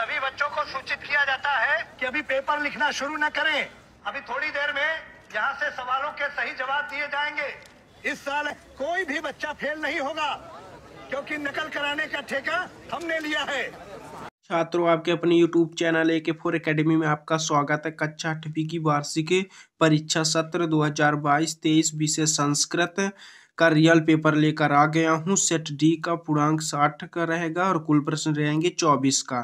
सभी बच्चों को सूचित किया जाता है कि अभी पेपर लिखना शुरू न करें। अभी थोड़ी देर में यहाँ से सवालों के सही जवाब दिए जाएंगे। इस साल कोई भी बच्चा फेल नहीं होगा क्योंकि नकल कराने का ठेका हमने लिया है। छात्रों, आपके अपने YouTube चैनल AK4 एकेडमी में आपका स्वागत है। कक्षा 8वीं की वार्षिक परीक्षा सत्र 2022-23 विषय संस्कृत का रियल पेपर लेकर आ गया हूँ। सेट डी का पूर्णांक 60 का रहेगा और कुल प्रश्न रहेंगे 24 का।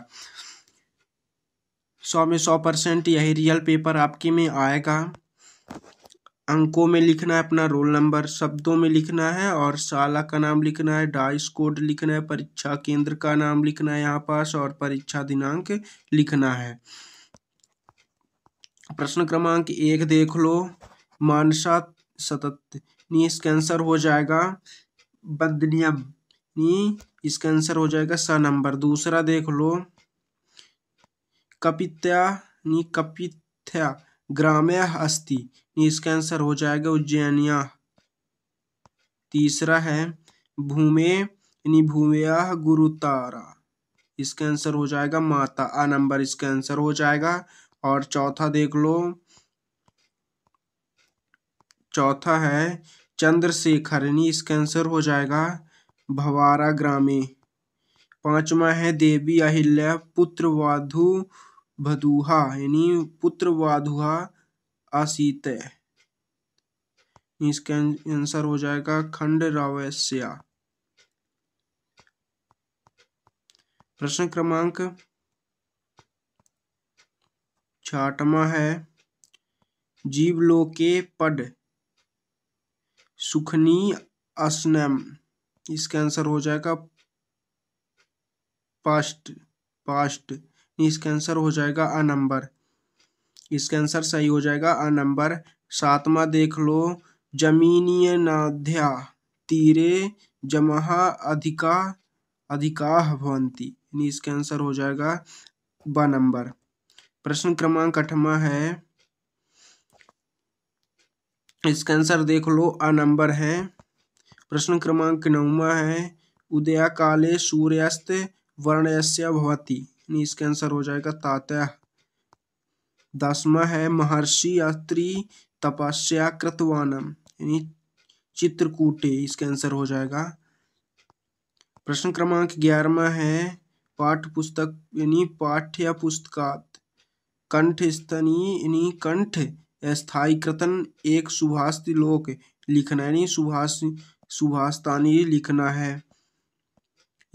100 में 100% यही रियल पेपर आपके में आएगा। अंकों में लिखना है अपना रोल नंबर, शब्दों में लिखना है और शाला का नाम लिखना है, डाइस कोड लिखना है, परीक्षा केंद्र का नाम लिखना है यहाँ पास और परीक्षा दिनांक लिखना है। प्रश्न क्रमांक 1 देख लो। मानसा 77, इसका आंसर हो जाएगा बंदनिया, इसका आंसर हो जाएगा सा नंबर। दूसरा देख लो। कपित्या कपित्या ग्राम्य अस्ति, इसका आंसर हो जाएगा उज्जैनिया। तीसरा है भूमे भूमया गुरुतारा, इसका आंसर हो जाएगा माता, आ नंबर इसका आंसर हो जाएगा। और चौथा देख लो। चौथा है चंद्रशेखर, इसका आंसर हो जाएगा भवारा ग्रामे। पांचवा है देवी अहिल्या पुत्र वाधु भदुहा, यानी पुत्र वाधुहा आसीत, इसका आंसर हो जाएगा खंड रावस्या। प्रश्न क्रमांक 6वां है जीवलोके पद सुखनी असनम, इसका आंसर हो जाएगा पास्ट, इसका आंसर हो जाएगा अ नंबर, इसका आंसर सही हो जाएगा अ नंबर। 7वां देख लो। जमीनीय नाध्या तीरे जमहा अधिकाह भवंती, इसका आंसर हो जाएगा ब नंबर। प्रश्न क्रमांक 8वां है, इसका आंसर देख लो अ नंबर है। प्रश्न क्रमांक 9वां है उदया काले सूर्यास्त वर्णयस्य भवति, इसका आंसर हो जाएगा तात्या। 10वां है महर्षि यात्री तपस्या कृतवानम यानी चित्रकूटे, इसका आंसर हो जाएगा। प्रश्न क्रमांक 11वां है पाठ पुस्तक यानी पाठ्य पुस्तकात कंठ स्तनी यानी कंठ स्थायी कृतन एक सुभाषित लोक लिखना, यानी सुभाषतानी लिखना है।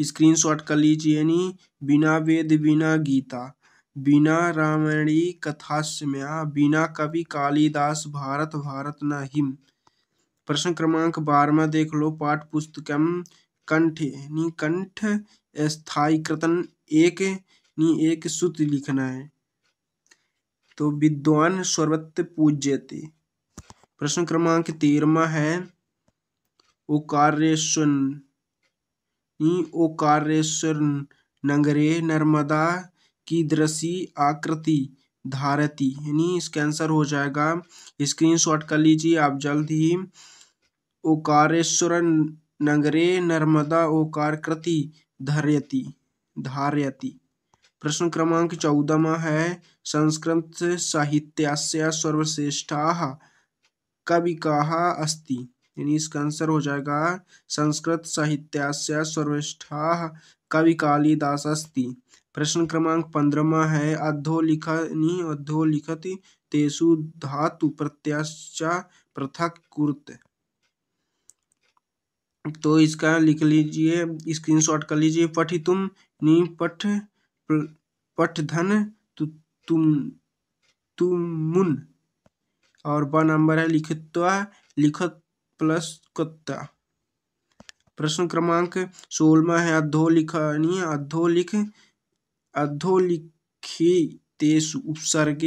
स्क्रीनशॉट कर लीजिए। यानी बिना वेद बिना गीता बिना रामायणी कथास्म्या बिना कवि कालिदास भारत भारत न हिम। प्रश्न क्रमांक 12वां देख लो। पाठ पुस्तकम कंठ यानी कंठ स्थायी कृतन एक यानी एक सूत्र लिखना है, तो विद्वान सर्वत्र पूज्यते। प्रश्न क्रमांक 13वां है ओकारेश्वर नगरे नर्मदा की दृश्य आकृति धारती, यानी इसका आंसर हो जाएगा, स्क्रीनशॉट कर लीजिए आप जल्द ही। ओकारेश्वर नगरे नर्मदा ओकारकृति धारयति। प्रश्न क्रमांक 14वां है संस्कृत साहित्यस्य सर्वश्रेष्ठाः कविकाः अस्ति, यानी इसका आंसर हो जाएगा संस्कृत साहित्यस्य सर्वश्रेष्ठाः कवि कालिदास अस्ति। प्रश्न क्रमांक 15वां है अधोलिखित तेषु धातु प्रत्यया पृथक् कुरुत, तो इसका लिख लीजिए, स्क्रीनशॉट कर लीजिए। पठितुम नी पठधन तुमुन और ब नंबर है लिखित्वा लिखत प्लस कुत्ता। प्रश्न क्रमांक 16वां है अधोलिखितेषु उपसर्गे